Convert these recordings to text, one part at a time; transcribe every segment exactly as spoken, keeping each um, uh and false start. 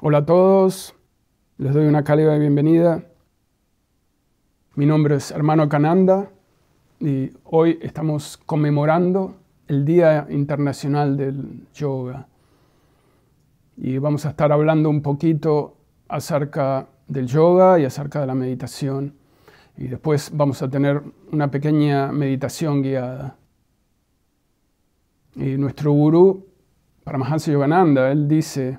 Hola a todos, les doy una cálida bienvenida. Mi nombre es Hermano Ekananda y hoy estamos conmemorando el Día Internacional del Yoga. Y vamos a estar hablando un poquito acerca del yoga y acerca de la meditación. Y después vamos a tener una pequeña meditación guiada. Y nuestro gurú, Paramahansa Yogananda, él dice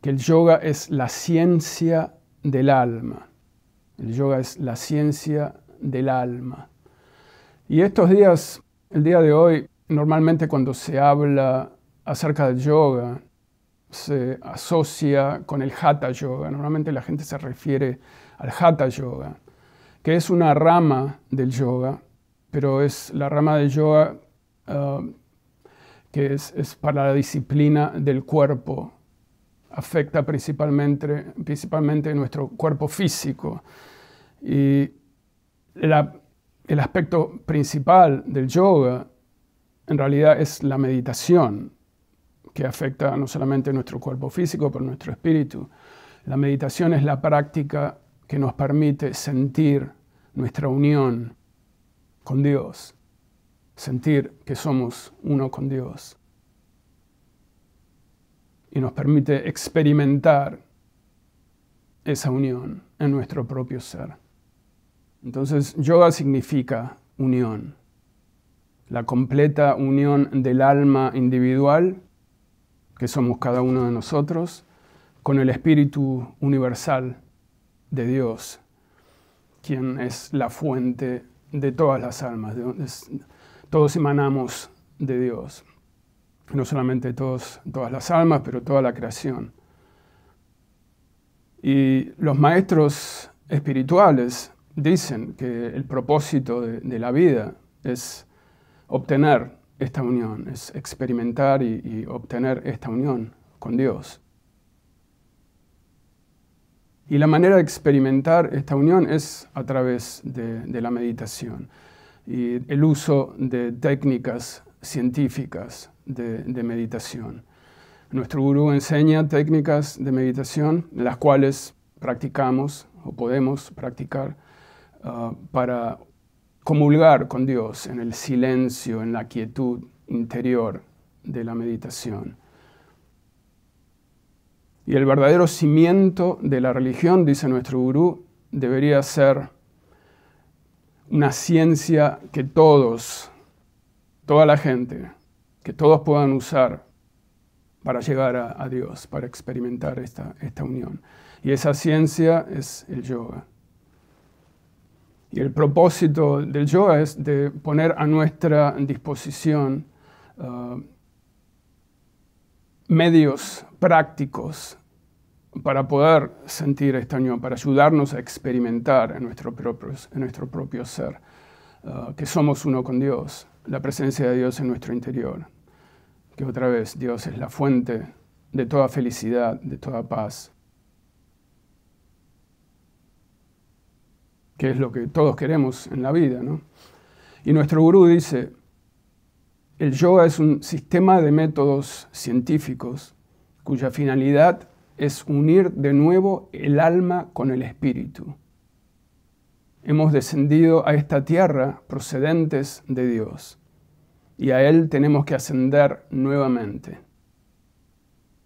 que el yoga es la ciencia del alma. El yoga es la ciencia del alma. Y estos días, el día de hoy, normalmente cuando se habla acerca del yoga, se asocia con el Hatha Yoga. Normalmente la gente se refiere al Hatha Yoga, que es una rama del yoga, pero es la rama del yoga uh, que es, es para la disciplina del cuerpo. Afecta principalmente, principalmente nuestro cuerpo físico. Y la, el aspecto principal del yoga, en realidad, es la meditación, que afecta no solamente nuestro cuerpo físico, pero nuestro espíritu. La meditación es la práctica que nos permite sentir nuestra unión con Dios, sentir que somos uno con Dios. Y nos permite experimentar esa unión en nuestro propio ser. Entonces, yoga significa unión, la completa unión del alma individual, que somos cada uno de nosotros, con el espíritu universal de Dios, quien es la fuente de todas las almas. Todos emanamos de Dios, no solamente todos, todas las almas, pero toda la creación. Y los maestros espirituales dicen que el propósito de, de la vida es obtener esta unión, es experimentar y, y obtener esta unión con Dios. Y la manera de experimentar esta unión es a través de, de la meditación y el uso de técnicas científicas de, de meditación. Nuestro gurú enseña técnicas de meditación, las cuales practicamos o podemos practicar uh, para comulgar con Dios en el silencio, en la quietud interior de la meditación. Y el verdadero cimiento de la religión, dice nuestro gurú, debería ser una ciencia que todos, toda la gente, que todos puedan usar para llegar a, a Dios, para experimentar esta, esta unión. Y esa ciencia es el yoga. Y el propósito del yoga es de poner a nuestra disposición uh, medios prácticos para poder sentir esta unión, para ayudarnos a experimentar en nuestro propio, en nuestro propio ser, uh, que somos uno con Dios, la presencia de Dios en nuestro interior, que otra vez Dios es la fuente de toda felicidad, de toda paz, que es lo que todos queremos en la vida, ¿no? Y nuestro gurú dice, el yoga es un sistema de métodos científicos cuya finalidad es unir de nuevo el alma con el espíritu. Hemos descendido a esta tierra procedentes de Dios y a Él tenemos que ascender nuevamente.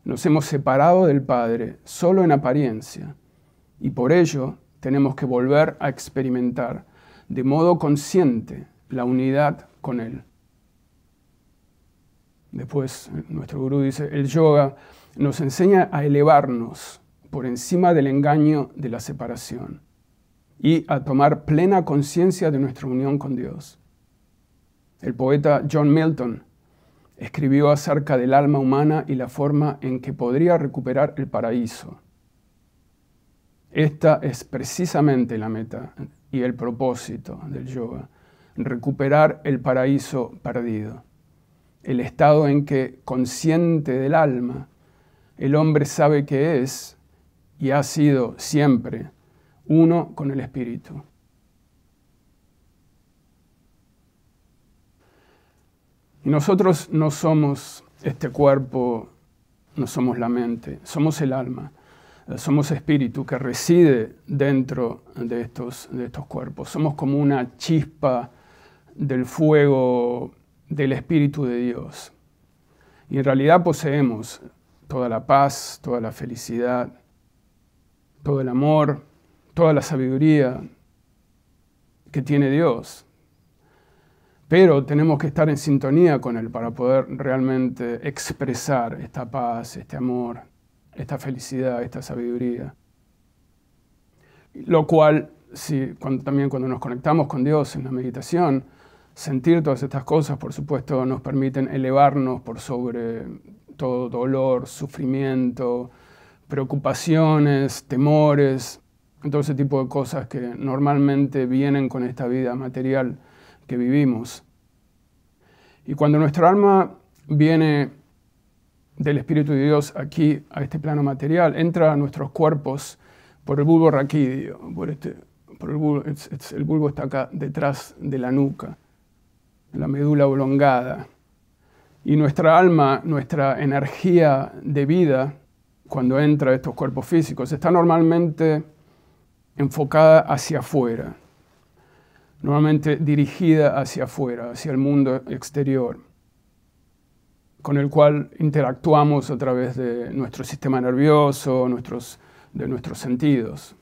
Nos hemos separado del Padre solo en apariencia y por ello tenemos que volver a experimentar de modo consciente la unidad con Él. Después, nuestro gurú dice, el yoga nos enseña a elevarnos por encima del engaño de la separación y a tomar plena conciencia de nuestra unión con Dios. El poeta John Milton escribió acerca del alma humana y la forma en que podría recuperar el paraíso. Esta es precisamente la meta y el propósito del yoga, recuperar el paraíso perdido, el estado en que, consciente del alma, el hombre sabe que es y ha sido siempre uno con el espíritu. Y nosotros no somos este cuerpo no somos la mente, somos el alma, somos espíritu que reside dentro de estos, de estos cuerpos. Somos como una chispa del fuego del Espíritu de Dios. Y en realidad poseemos toda la paz, toda la felicidad, todo el amor, toda la sabiduría que tiene Dios. Pero tenemos que estar en sintonía con Él para poder realmente expresar esta paz, este amor, esta felicidad, esta sabiduría. Lo cual, si, cuando, también cuando nos conectamos con Dios en la meditación, sentir todas estas cosas, por supuesto, nos permiten elevarnos por sobre todo dolor, sufrimiento, preocupaciones, temores, todo ese tipo de cosas que normalmente vienen con esta vida material que vivimos. Y cuando nuestra alma viene del Espíritu de Dios aquí, a este plano material, entra a nuestros cuerpos por el bulbo raquídeo, por este, por el, bulbo, es, es, el bulbo está acá detrás de la nuca, la médula oblongada. Y nuestra alma, nuestra energía de vida, cuando entra a estos cuerpos físicos, está normalmente enfocada hacia afuera, normalmente dirigida hacia afuera, hacia el mundo exterior, con el cual interactuamos a través de nuestro sistema nervioso, nuestros, de nuestros sentidos.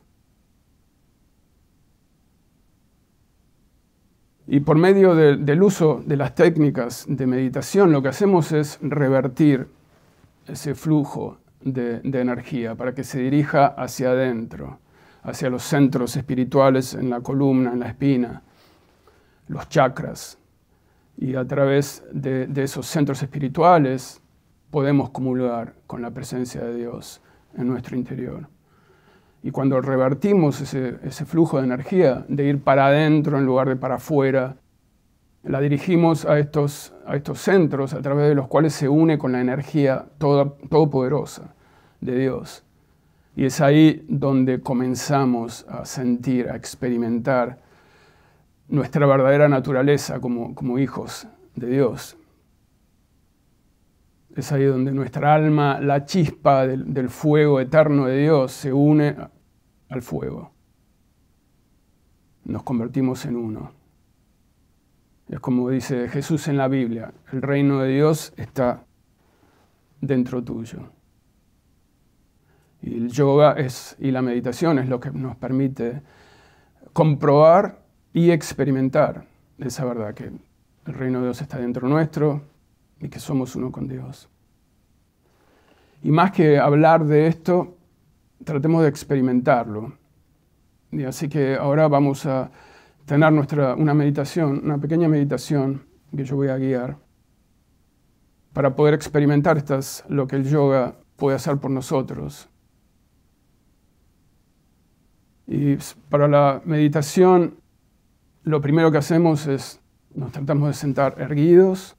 Y por medio de, del uso de las técnicas de meditación, lo que hacemos es revertir ese flujo de, de energía para que se dirija hacia adentro, hacia los centros espirituales en la columna, en la espina, los chakras. Y a través de, de esos centros espirituales podemos comulgar con la presencia de Dios en nuestro interior. Y cuando revertimos ese, ese flujo de energía, de ir para adentro en lugar de para afuera, la dirigimos a estos, a estos centros a través de los cuales se une con la energía toda, todopoderosa de Dios. Y es ahí donde comenzamos a sentir, a experimentar nuestra verdadera naturaleza como, como hijos de Dios. Es ahí donde nuestra alma, la chispa del, del fuego eterno de Dios, se une al fuego. Nos convertimos en uno. Es como dice Jesús en la Biblia, el reino de Dios está dentro tuyo. Y el yoga es, y la meditación es lo que nos permite comprobar y experimentar esa verdad, que el reino de Dios está dentro nuestro y que somos uno con Dios. Y más que hablar de esto, tratemos de experimentarlo. Y así que ahora vamos a tener nuestra, una meditación, una pequeña meditación que yo voy a guiar para poder experimentar estas, lo que el yoga puede hacer por nosotros. Y para la meditación, lo primero que hacemos es, nos tratamos de sentar erguidos,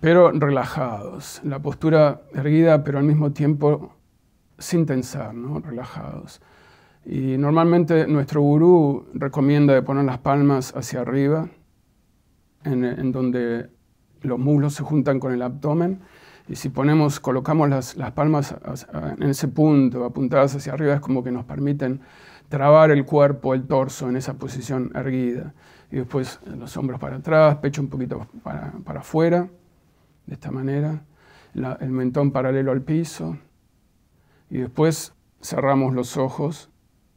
pero relajados. La postura erguida, pero al mismo tiempo sin tensar, ¿no? Relajados. Y normalmente nuestro gurú recomienda de poner las palmas hacia arriba, en, en donde los muslos se juntan con el abdomen. Y si ponemos, colocamos las, las palmas en ese punto, apuntadas hacia arriba, es como que nos permiten trabar el cuerpo, el torso en esa posición erguida. Y después los hombros para atrás, pecho un poquito para, para afuera, de esta manera. La, el mentón paralelo al piso. Y después cerramos los ojos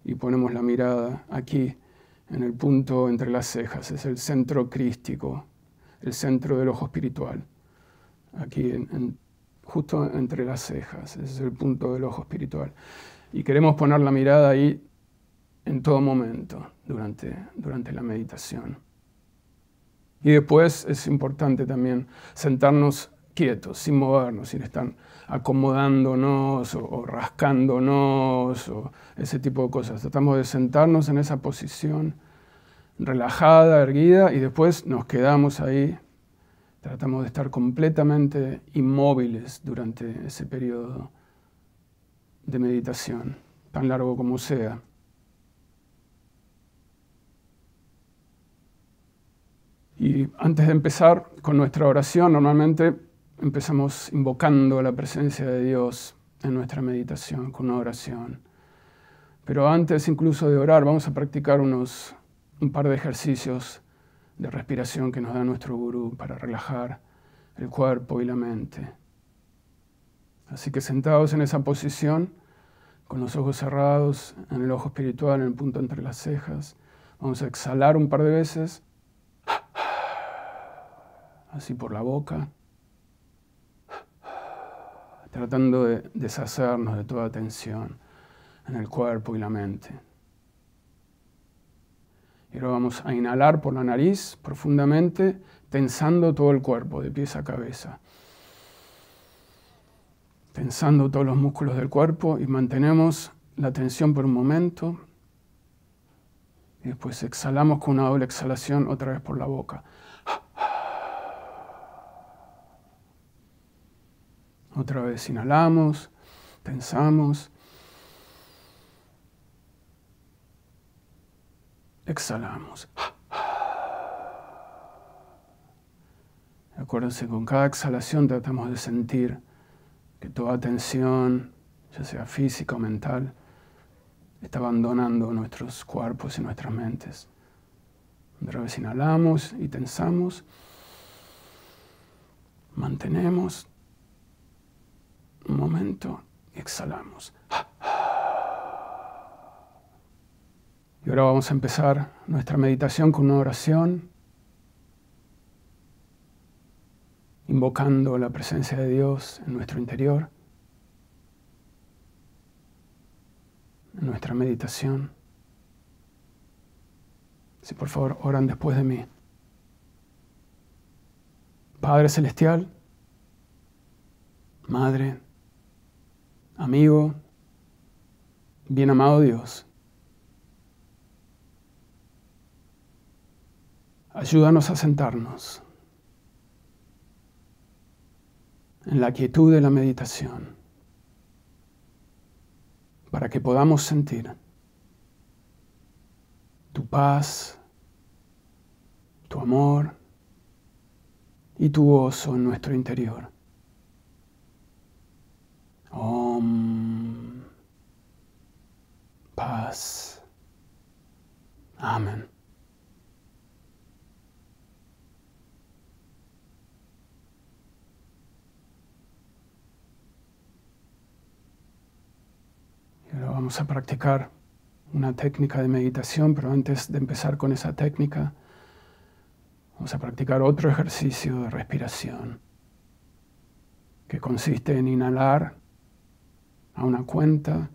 y ponemos la mirada aquí, en el punto entre las cejas. Es el centro crístico, el centro del ojo espiritual. Aquí, en, en, justo entre las cejas, ese es el punto del ojo espiritual. Y queremos poner la mirada ahí en todo momento, durante, durante la meditación. Y después es importante también sentarnos quietos, sin movernos, sin estar acomodándonos o, o rascándonos o ese tipo de cosas. Tratamos de sentarnos en esa posición relajada, erguida, y después nos quedamos ahí. Tratamos de estar completamente inmóviles durante ese periodo de meditación, tan largo como sea. Y antes de empezar con nuestra oración, normalmente Empezamos invocando la presencia de Dios en nuestra meditación con una oración. Pero antes incluso de orar vamos a practicar unos, un par de ejercicios de respiración que nos da nuestro gurú para relajar el cuerpo y la mente. Así que sentados en esa posición, con los ojos cerrados, en el ojo espiritual, en el punto entre las cejas, vamos a exhalar un par de veces, así por la boca, tratando de deshacernos de toda tensión en el cuerpo y la mente. Y ahora vamos a inhalar por la nariz profundamente, tensando todo el cuerpo, de pies a cabeza. Tensando todos los músculos del cuerpo y mantenemos la tensión por un momento. Y después exhalamos con una doble exhalación otra vez por la boca. Otra vez inhalamos, tensamos. Exhalamos. Acuérdense, con cada exhalación tratamos de sentir que toda tensión, ya sea física o mental, está abandonando nuestros cuerpos y nuestras mentes. Otra vez inhalamos y tensamos. Mantenemos. Un momento, exhalamos. Y ahora vamos a empezar nuestra meditación con una oración, invocando la presencia de Dios en nuestro interior, en nuestra meditación. Si por favor oran después de mí. Padre Celestial, Madre, amigo, bien amado Dios, ayúdanos a sentarnos en la quietud de la meditación para que podamos sentir tu paz, tu amor y tu gozo en nuestro interior. Om. Paz. Amén. Y ahora vamos a practicar una técnica de meditación, pero antes de empezar con esa técnica, vamos a practicar otro ejercicio de respiración, que consiste en inhalar a una cuenta,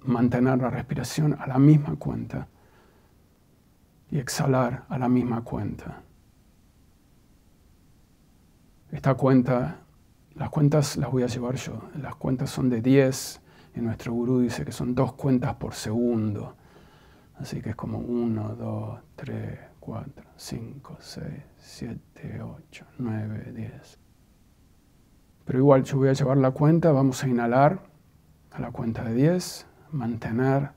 mantener la respiración a la misma cuenta y exhalar a la misma cuenta. Esta cuenta, las cuentas las voy a llevar yo. Las cuentas son de diez y nuestro gurú dice que son dos cuentas por segundo. Así que es como uno, dos, tres, cuatro, cinco, seis, siete, ocho, nueve, diez. Pero igual yo voy a llevar la cuenta, vamos a inhalar a la cuenta de diez, mantener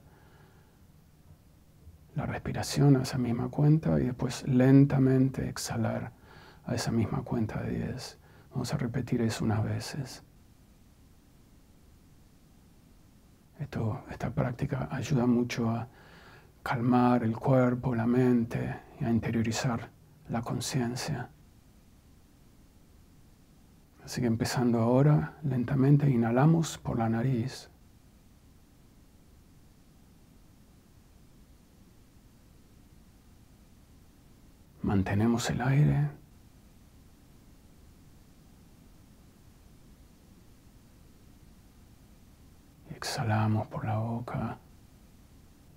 la respiración a esa misma cuenta y después lentamente exhalar a esa misma cuenta de diez. Vamos a repetir eso unas veces. Esto, esta práctica ayuda mucho a calmar el cuerpo, la mente y a interiorizar la conciencia. Así que empezando ahora, lentamente inhalamos por la nariz. Mantenemos el aire. Y exhalamos por la boca,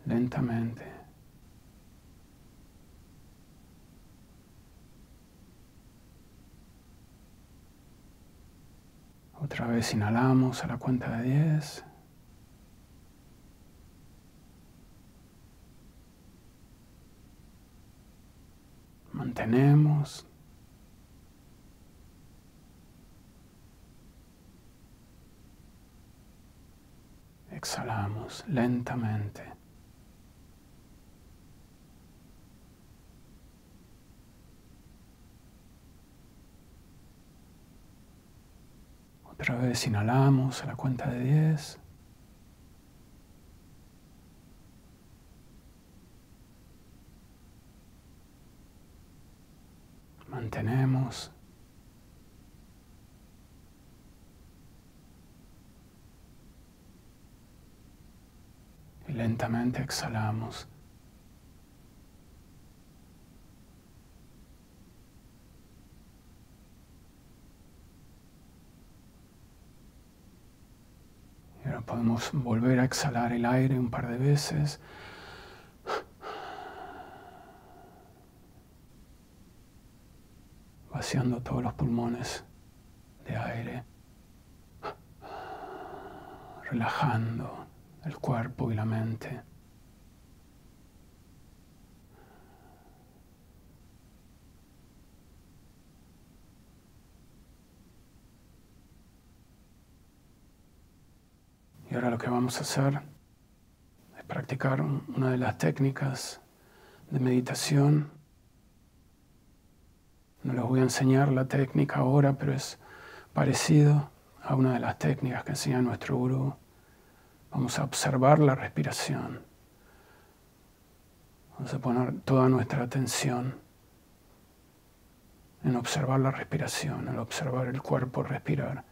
lentamente. Otra vez inhalamos a la cuenta de diez. Mantenemos. Exhalamos lentamente. Otra vez inhalamos a la cuenta de diez. Mantenemos. Y lentamente exhalamos. Y ahora podemos volver a exhalar el aire un par de veces. Vaciando todos los pulmones de aire. Relajando el cuerpo y la mente. Y ahora lo que vamos a hacer es practicar una de las técnicas de meditación. No les voy a enseñar la técnica ahora, pero es parecido a una de las técnicas que enseña nuestro gurú. Vamos a observar la respiración. Vamos a poner toda nuestra atención en observar la respiración, en observar el cuerpo respirar,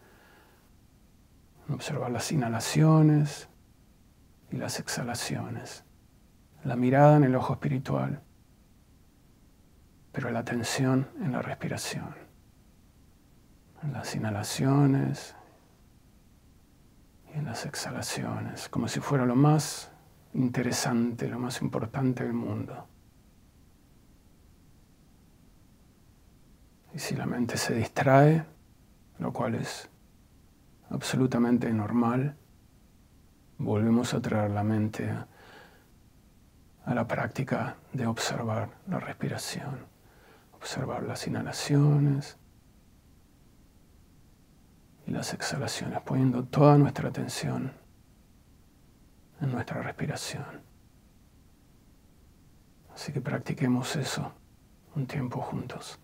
en observar las inhalaciones y las exhalaciones. La mirada en el ojo espiritual, pero la atención en la respiración, en las inhalaciones y en las exhalaciones, como si fuera lo más interesante, lo más importante del mundo. Y si la mente se distrae, lo cual es absolutamente normal, volvemos a traer la mente a, a la práctica de observar la respiración, observar las inhalaciones y las exhalaciones, poniendo toda nuestra atención en nuestra respiración. Así que practiquemos eso un tiempo juntos.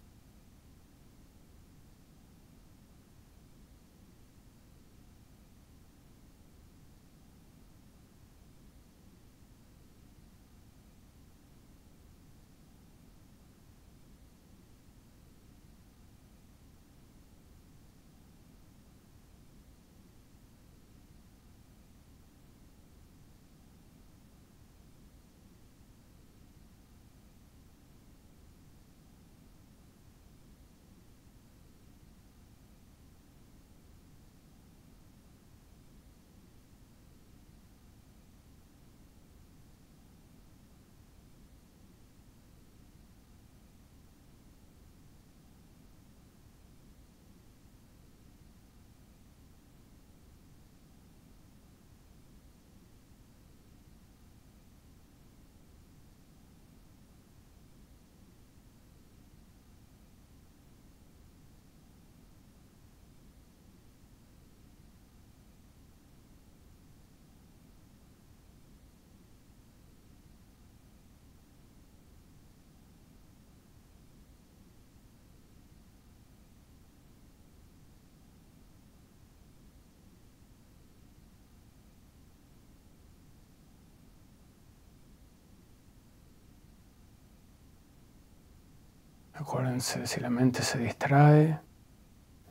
Acuérdense, si la mente se distrae,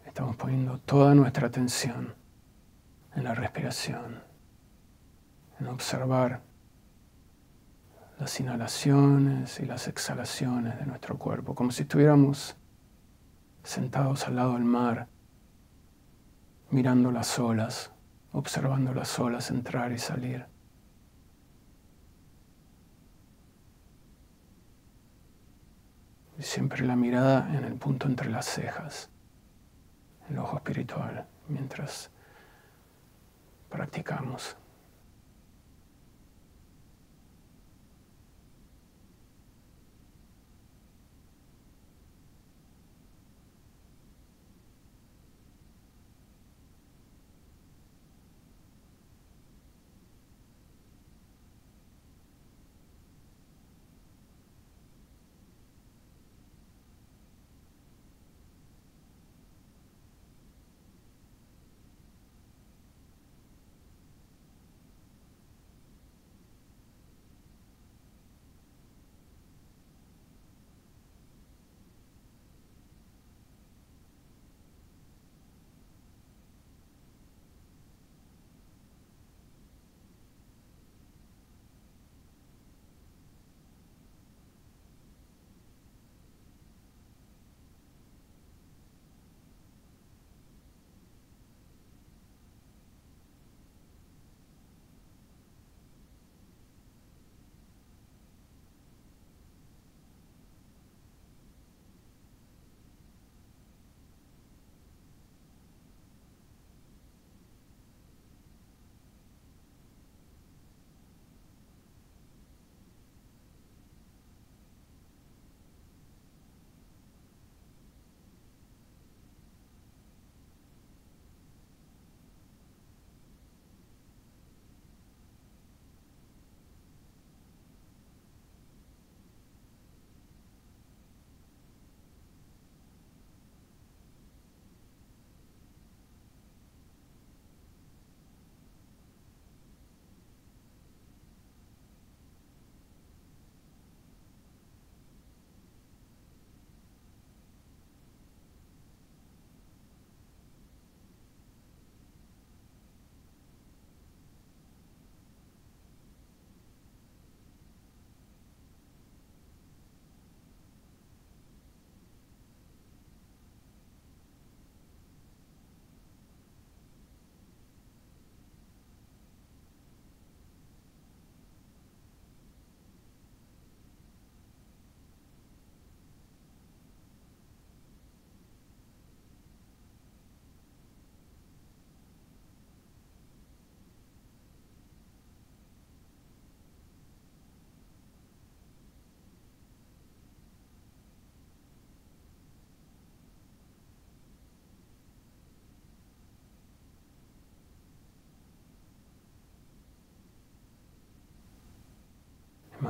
estamos poniendo toda nuestra atención en la respiración, en observar las inhalaciones y las exhalaciones de nuestro cuerpo, como si estuviéramos sentados al lado del mar, mirando las olas, observando las olas entrar y salir. Y siempre la mirada en el punto entre las cejas, el ojo espiritual, mientras practicamos.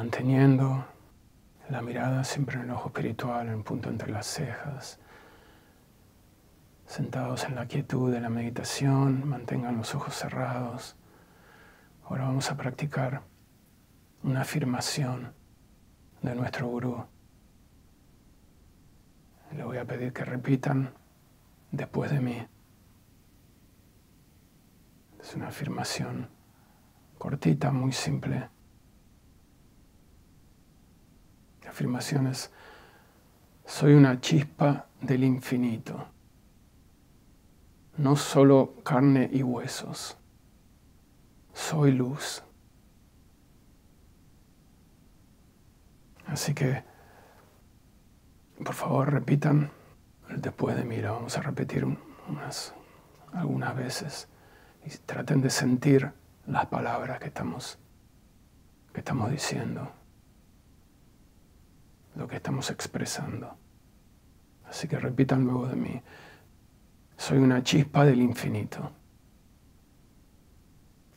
manteniendo la mirada siempre en el ojo espiritual, en el punto entre las cejas. Sentados en la quietud de la meditación, mantengan los ojos cerrados. Ahora vamos a practicar una afirmación de nuestro gurú. Le voy a pedir que repitan después de mí. Es una afirmación cortita, muy simple. La afirmación es: soy una chispa del infinito, no solo carne y huesos. Soy luz. Así que, por favor, repitan después de mí. Lo vamos a repetir unas, algunas veces. Y traten de sentir las palabras que estamos, que estamos diciendo, lo que estamos expresando. Así que repitan luego de mí. Soy una chispa del infinito.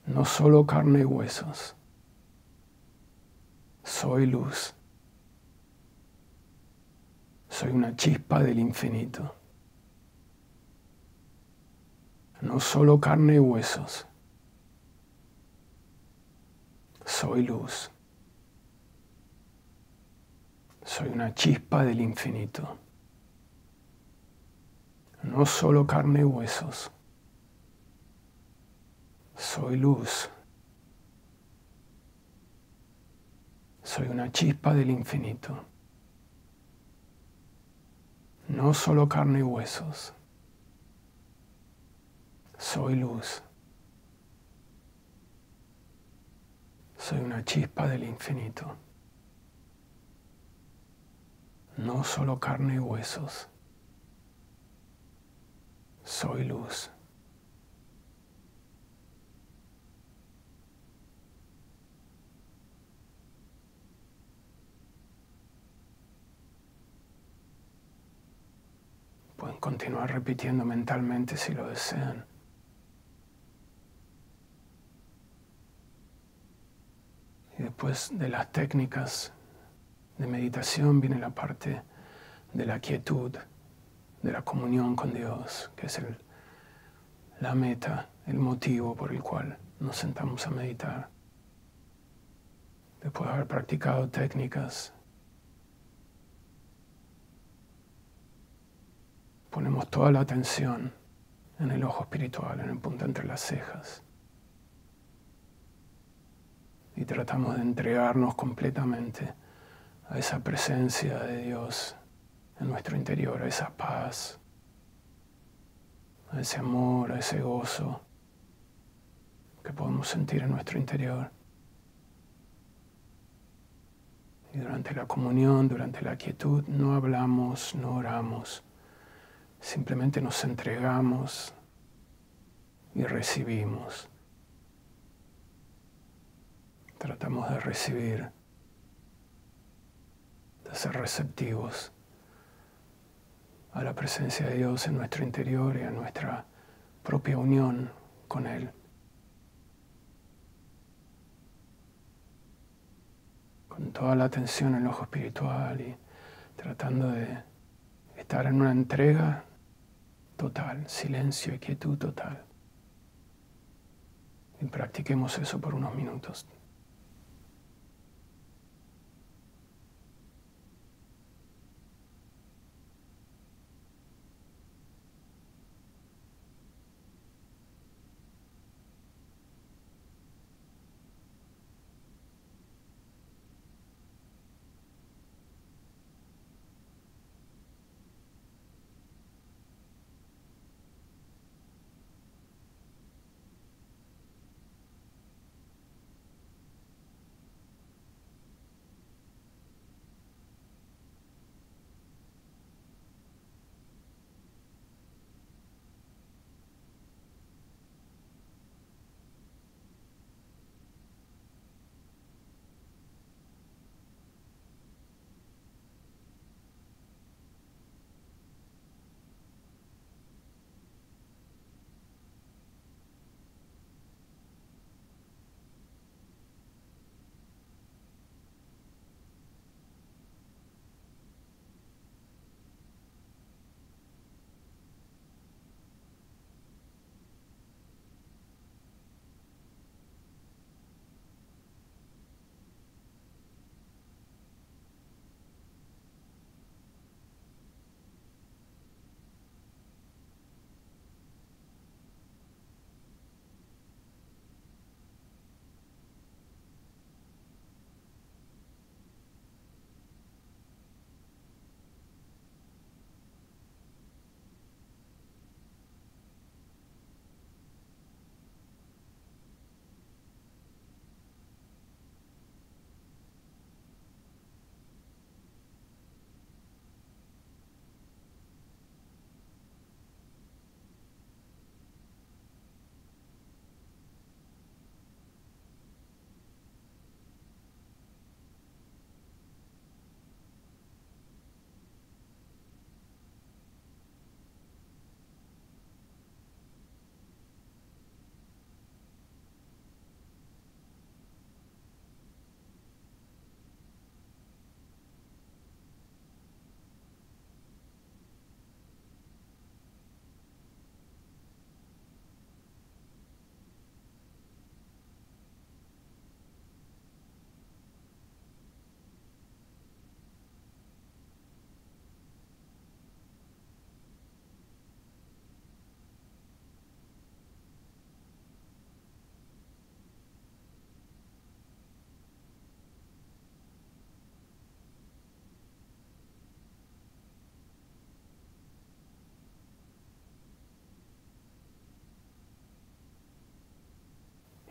No solo carne y huesos. Soy luz. Soy una chispa del infinito. No solo carne y huesos. Soy luz. Soy una chispa del infinito. No solo carne y huesos. Soy luz. Soy una chispa del infinito. No solo carne y huesos. Soy luz. Soy una chispa del infinito. No solo carne y huesos. Soy luz. Pueden continuar repitiendo mentalmente si lo desean. Y después de las técnicas de meditación viene la parte de la quietud, de la comunión con Dios, que es el, la meta, el motivo por el cual nos sentamos a meditar. Después de haber practicado técnicas, ponemos toda la atención en el ojo espiritual, en el punto entre las cejas. Y tratamos de entregarnos completamente a esa presencia de Dios en nuestro interior, a esa paz, a ese amor, a ese gozo que podemos sentir en nuestro interior. Y durante la comunión, durante la quietud, no hablamos, no oramos, simplemente nos entregamos y recibimos. Tratamos de recibir, de ser receptivos a la presencia de Dios en nuestro interior y a nuestra propia unión con Él. Con toda la atención en el ojo espiritual y tratando de estar en una entrega total, silencio y quietud total. Y practiquemos eso por unos minutos.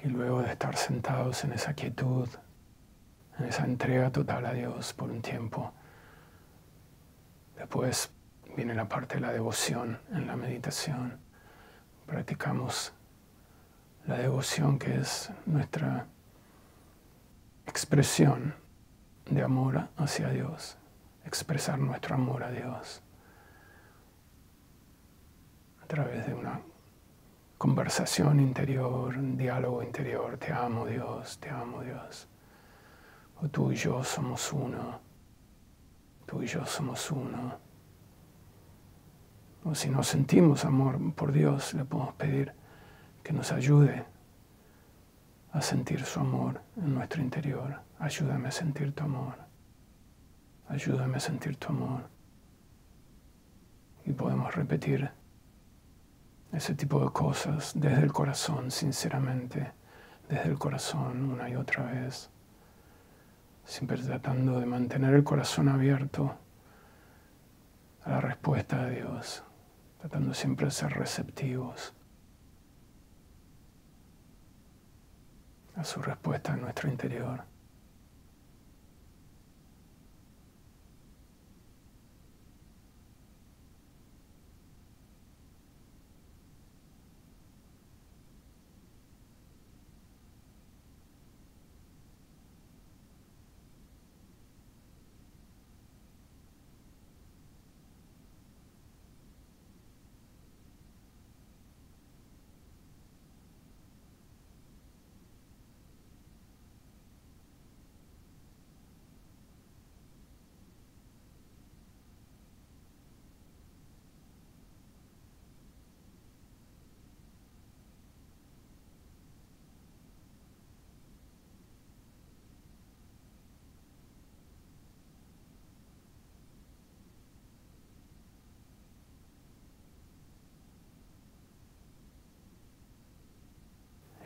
Y luego de estar sentados en esa quietud, en esa entrega total a Dios por un tiempo, después viene la parte de la devoción en la meditación. Practicamos la devoción, que es nuestra expresión de amor hacia Dios, expresar nuestro amor a Dios a través de una conversación interior, un diálogo interior. Te amo Dios, te amo Dios. O tú y yo somos uno, tú y yo somos uno. O si no sentimos amor por Dios, le podemos pedir que nos ayude a sentir su amor en nuestro interior. Ayúdame a sentir tu amor. Ayúdame a sentir tu amor. Y podemos repetir ese tipo de cosas desde el corazón, sinceramente, desde el corazón una y otra vez. Siempre tratando de mantener el corazón abierto a la respuesta de Dios. Tratando siempre de ser receptivos a su respuesta en nuestro interior.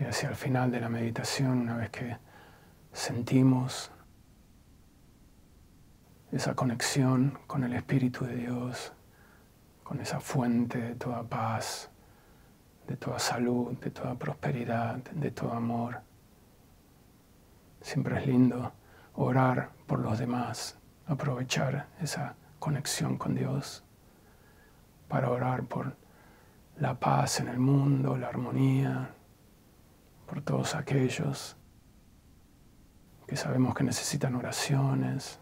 Hacia el final de la meditación, una vez que sentimos esa conexión con el Espíritu de Dios, con esa fuente de toda paz, de toda salud, de toda prosperidad, de todo amor. Siempre es lindo orar por los demás, aprovechar esa conexión con Dios para orar por la paz en el mundo, la armonía, por todos aquellos que sabemos que necesitan oraciones,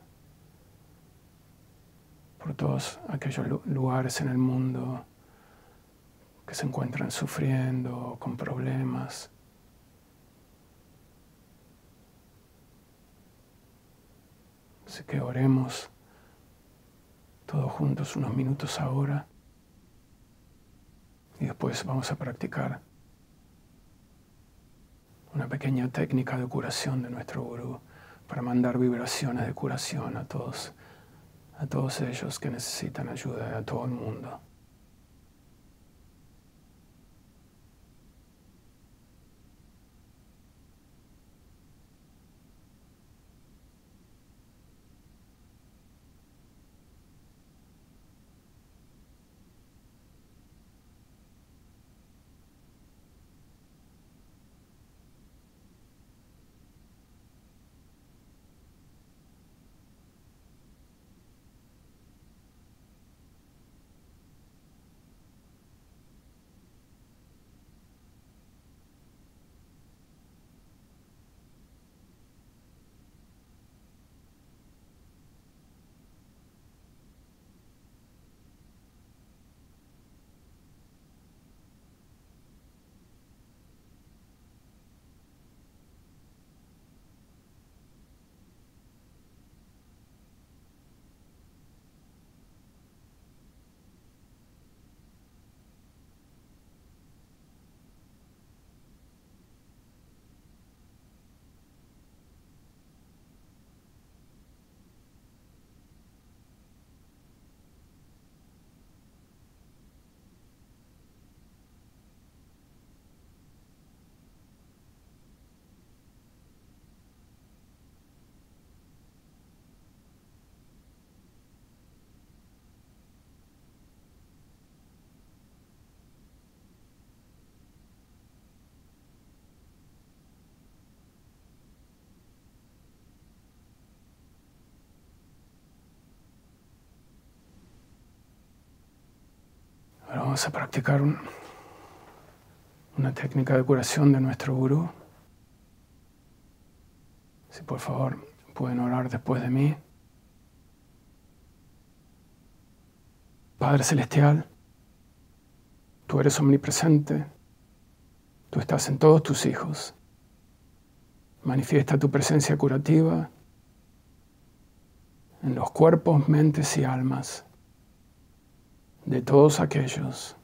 por todos aquellos lugares en el mundo que se encuentran sufriendo, con problemas. Así que oremos todos juntos unos minutos ahora y después vamos a practicar una pequeña técnica de curación de nuestro gurú para mandar vibraciones de curación a todos, a todos ellos que necesitan ayuda, a todo el mundo. vamos a practicar un, una técnica de curación de nuestro gurú. Si por favor pueden orar después de mí. Padre Celestial, tú eres omnipresente, tú estás en todos tus hijos. Manifiesta tu presencia curativa en los cuerpos, mentes y almas de todos aquellos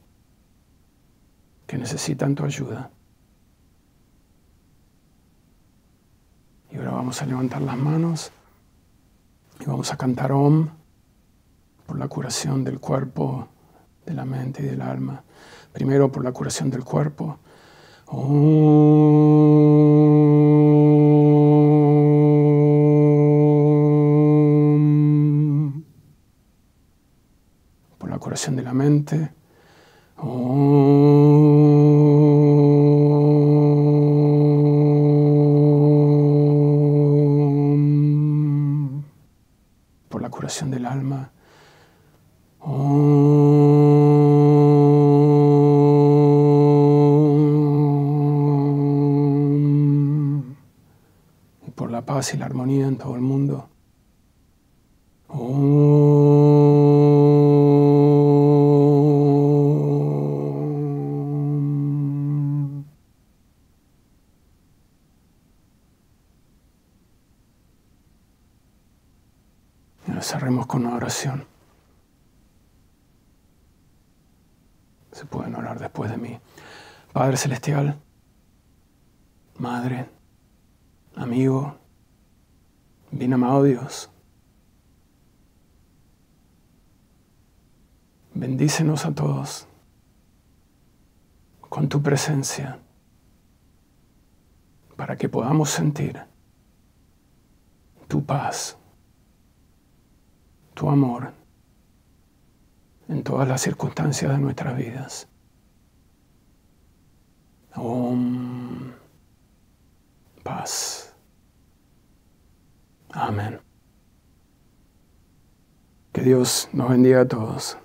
que necesitan tu ayuda. Y ahora vamos a levantar las manos y vamos a cantar Om por la curación del cuerpo, de la mente y del alma. Primero por la curación del cuerpo. Om. Por la curación de la mente. Om. Por la curación del alma. Y la armonía en todo el mundo. Om. Y lo cerremos con una oración. Se pueden orar después de mí. Padre Celestial, Madre, Amigo, bien amado Dios, bendícenos a todos con tu presencia para que podamos sentir tu paz, tu amor en todas las circunstancias de nuestras vidas. Om. Paz. Amén. Que Dios nos bendiga a todos.